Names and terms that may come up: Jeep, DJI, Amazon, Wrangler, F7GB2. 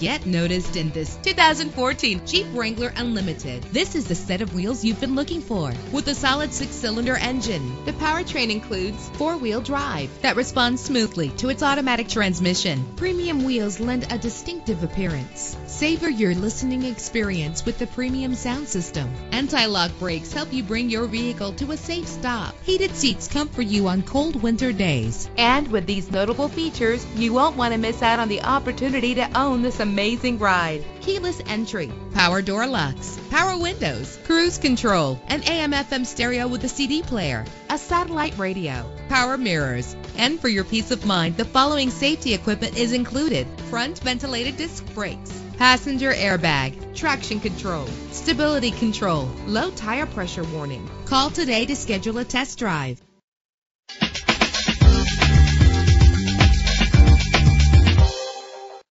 Get noticed in this 2014 Jeep Wrangler Unlimited. This is the set of wheels you've been looking for, with a solid 6-cylinder engine. The powertrain includes 4-wheel drive that responds smoothly to its automatic transmission. Premium wheels lend a distinctive appearance. Savor your listening experience with the premium sound system. Anti-lock brakes help you bring your vehicle to a safe stop. Heated seats comfort you on cold winter days. And with these notable features, you won't want to miss out on the opportunity to own this amazing ride. Keyless entry, power door locks, power windows, cruise control, an AM/FM stereo with a CD player, a satellite radio, power mirrors. And for your peace of mind, the following safety equipment is included: front ventilated disc brakes, passenger airbag, traction control, stability control, low tire pressure warning. Call today to schedule a test drive.